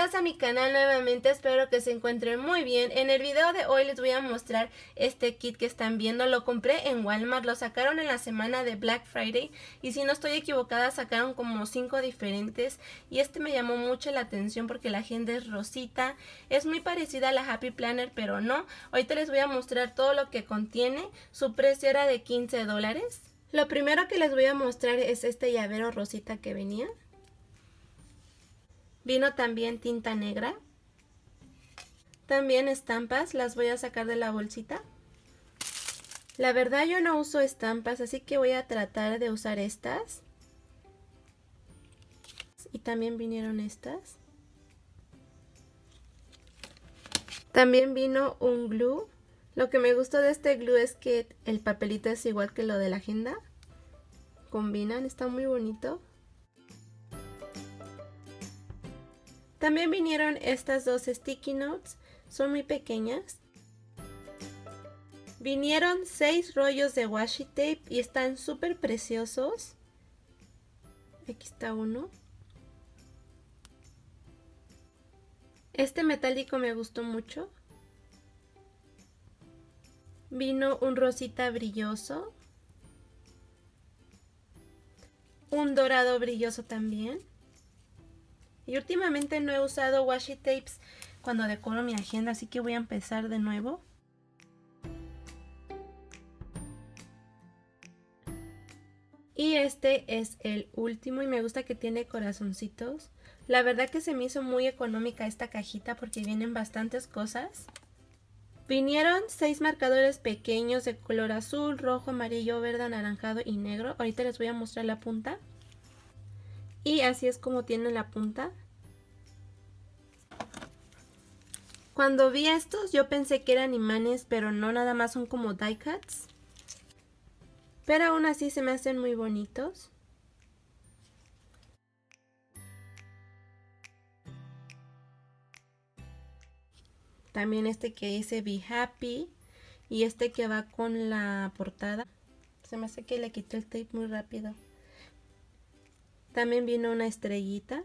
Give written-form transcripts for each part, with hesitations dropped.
Bienvenidos a mi canal nuevamente, espero que se encuentren muy bien. En el video de hoy les voy a mostrar este kit que están viendo. Lo compré en Walmart, lo sacaron en la semana de Black Friday y si no estoy equivocada sacaron como 5 diferentes. Y este me llamó mucho la atención porque la agenda es rosita, es muy parecida a la Happy Planner pero no. Ahorita les voy a mostrar todo lo que contiene, su precio era de $15. Lo primero que les voy a mostrar es este llavero rosita que venía. Vino también tinta negra. También estampas, las voy a sacar de la bolsita. La verdad yo no uso estampas, así que voy a tratar de usar estas. Y también vinieron estas. También vino un glue. Lo que me gustó de este glue es que el papelito es igual que lo de la agenda. Combinan, está muy bonito. También vinieron estas dos sticky notes, son muy pequeñas. Vinieron 6 rollos de washi tape y están súper preciosos. Aquí está uno. Este metálico me gustó mucho. Vino un rosita brilloso. Un dorado brilloso también. Y últimamente no he usado washi tapes cuando decoro mi agenda, así que voy a empezar de nuevo. Y este es el último y me gusta que tiene corazoncitos. La verdad que se me hizo muy económica esta cajita porque vienen bastantes cosas. Vinieron 6 marcadores pequeños de color azul, rojo, amarillo, verde, anaranjado y negro. Ahorita les voy a mostrar la punta. Y así es como tiene la punta. Cuando vi estos yo pensé que eran imanes, pero no, nada más son como die cuts. Pero aún así se me hacen muy bonitos. También este que dice Be Happy y este que va con la portada. Se me hace que le quité el tape muy rápido. También vino una estrellita.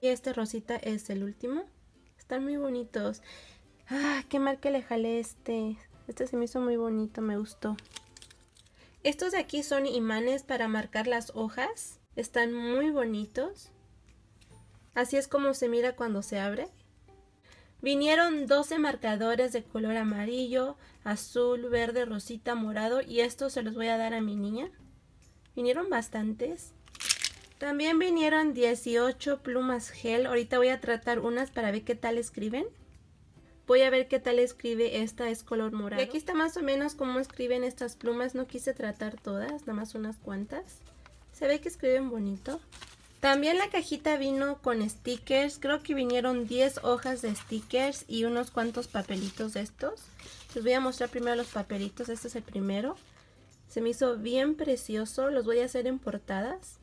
Y este rosita es el último. Están muy bonitos. ¡Ah! ¡Qué mal que le jalé este! Este se me hizo muy bonito, me gustó. Estos de aquí son imanes para marcar las hojas. Están muy bonitos. Así es como se mira cuando se abre. Vinieron 12 marcadores de color amarillo, azul, verde, rosita, morado. Y estos se los voy a dar a mi niña. Vinieron bastantes. También vinieron 18 plumas gel. Ahorita voy a tratar unas para ver qué tal escriben. Voy a ver qué tal escribe. Esta es color morado. Y aquí está más o menos cómo escriben estas plumas. No quise tratar todas, nada más unas cuantas. Se ve que escriben bonito. También la cajita vino con stickers. Creo que vinieron 10 hojas de stickers y unos cuantos papelitos de estos. Les voy a mostrar primero los papelitos. Este es el primero. Se me hizo bien precioso. Los voy a hacer en portadas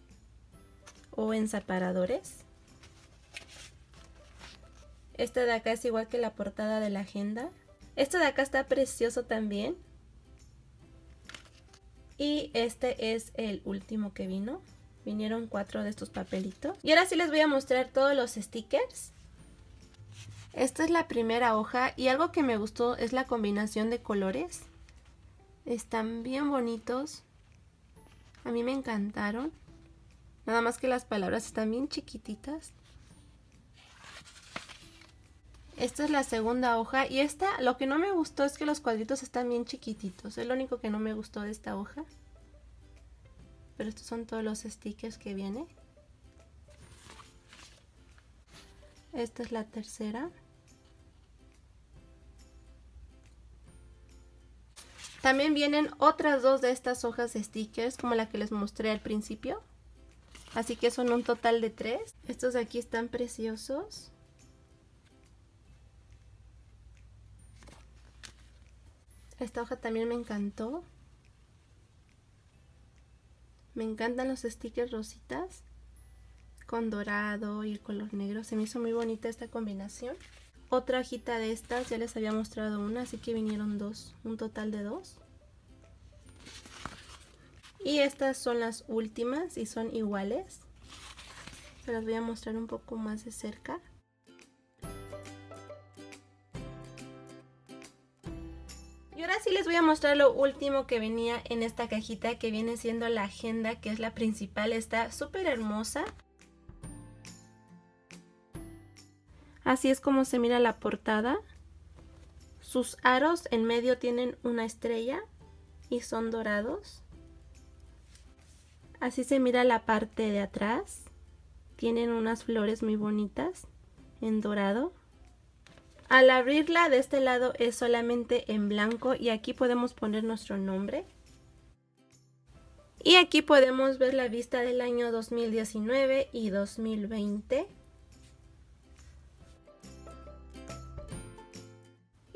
o en separadores. Este de acá es igual que la portada de la agenda. Este de acá está precioso también. Y este es el último que vino. Vinieron 4 de estos papelitos. Y ahora sí les voy a mostrar todos los stickers. Esta es la primera hoja y algo que me gustó es la combinación de colores. Están bien bonitos. A mí me encantaron. Nada más que las palabras están bien chiquititas. Esta es la segunda hoja. Y esta, lo que no me gustó es que los cuadritos están bien chiquititos. Es lo único que no me gustó de esta hoja. Pero estos son todos los stickers que vienen. Esta es la tercera. También vienen otras 2 de estas hojas de stickers, como la que les mostré al principio. Así que son un total de 3. Estos de aquí están preciosos. Esta hoja también me encantó. Me encantan los stickers rositas con dorado y el color negro. Se me hizo muy bonita esta combinación. Otra hojita de estas, ya les había mostrado una, así que vinieron 2, un total de 2. Y estas son las últimas y son iguales. Se las voy a mostrar un poco más de cerca. ahora sí les voy a mostrar lo último que venía en esta cajita, que viene siendo la agenda, que es la principal. Está súper hermosa. Así es como se mira la portada. Sus aros en medio tienen una estrella y son dorados. Así se mira la parte de atrás. Tienen unas flores muy bonitas en dorado. Al abrirla, de este lado es solamente en blanco y aquí podemos poner nuestro nombre. Y aquí podemos ver la vista del año 2019 y 2020.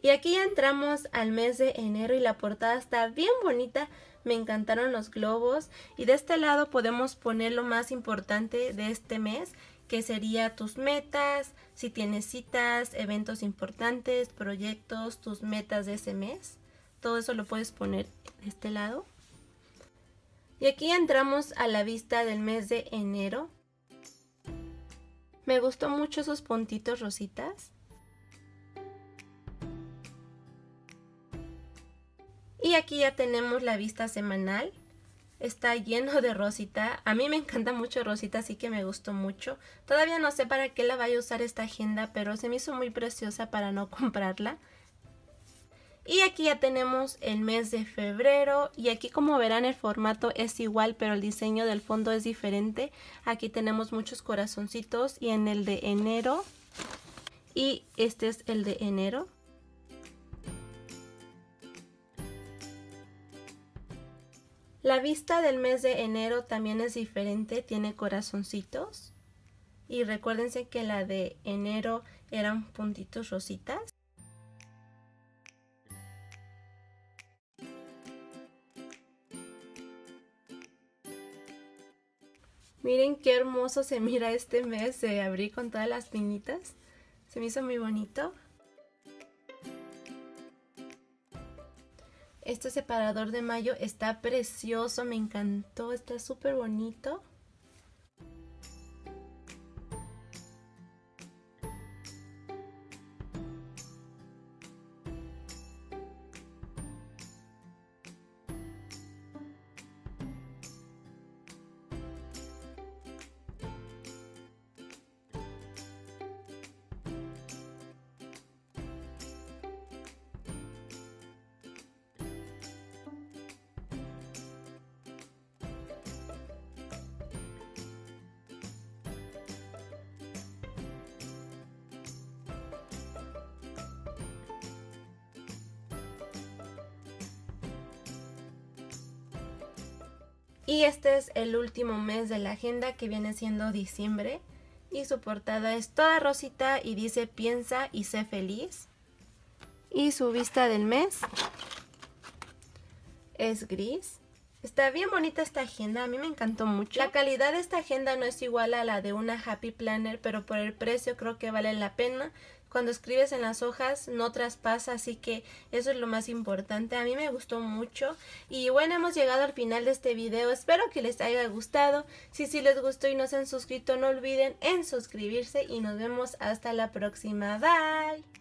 Y aquí ya entramos al mes de enero y la portada está bien bonita. Me encantaron los globos. Y de este lado podemos poner lo más importante de este mes, que sería tus metas, si tienes citas, eventos importantes, proyectos, tus metas de ese mes. Todo eso lo puedes poner de este lado. Y aquí entramos a la vista del mes de enero. Me gustó mucho esos puntitos rositas. Y aquí ya tenemos la vista semanal. Está lleno de rosita. A mí me encanta mucho rosita, así que me gustó mucho. Todavía no sé para qué la vaya a usar esta agenda, pero se me hizo muy preciosa para no comprarla. Y aquí ya tenemos el mes de febrero. Y aquí, como verán, el formato es igual, pero el diseño del fondo es diferente. Aquí tenemos muchos corazoncitos y en el de enero. Y este es el de enero. La vista del mes de enero también es diferente, tiene corazoncitos. Y recuérdense que la de enero eran puntitos rositas. Miren qué hermoso se mira este mes de abril con todas las piñitas. Se me hizo muy bonito. Este separador de mayo está precioso, me encantó, está súper bonito. Y este es el último mes de la agenda, que viene siendo diciembre. Y su portada es toda rosita y dice piensa y sé feliz. Y su vista del mes es gris. Está bien bonita esta agenda, a mí me encantó mucho. La calidad de esta agenda no es igual a la de una Happy Planner, pero por el precio creo que vale la pena. Cuando escribes en las hojas no traspasa, así que eso es lo más importante. A mí me gustó mucho. Y bueno, hemos llegado al final de este video. Espero que les haya gustado. Si sí les gustó y no se han suscrito, no olviden en suscribirse. Y nos vemos hasta la próxima. Bye.